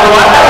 I committed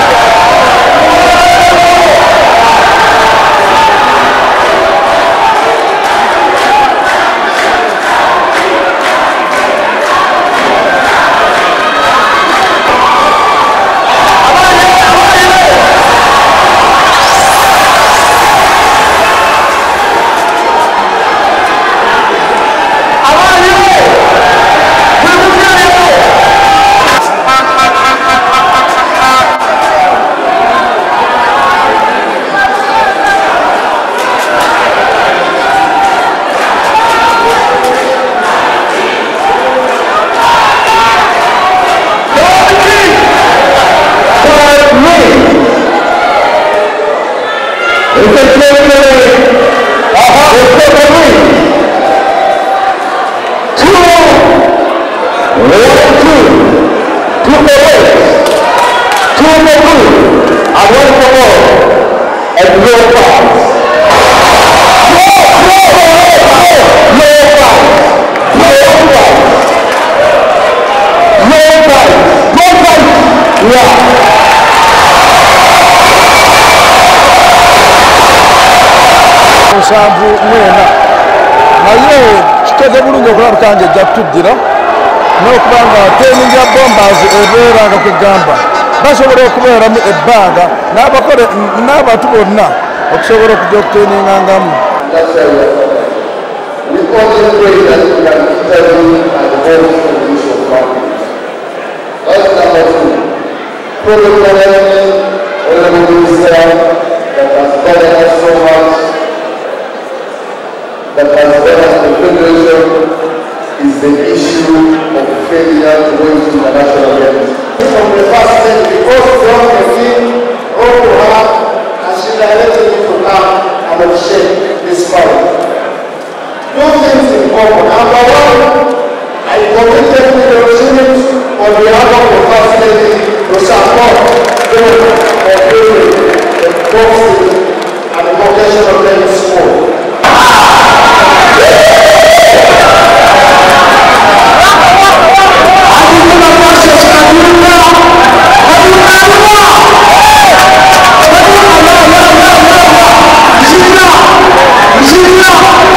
to the opportunity on behalf of the first lady.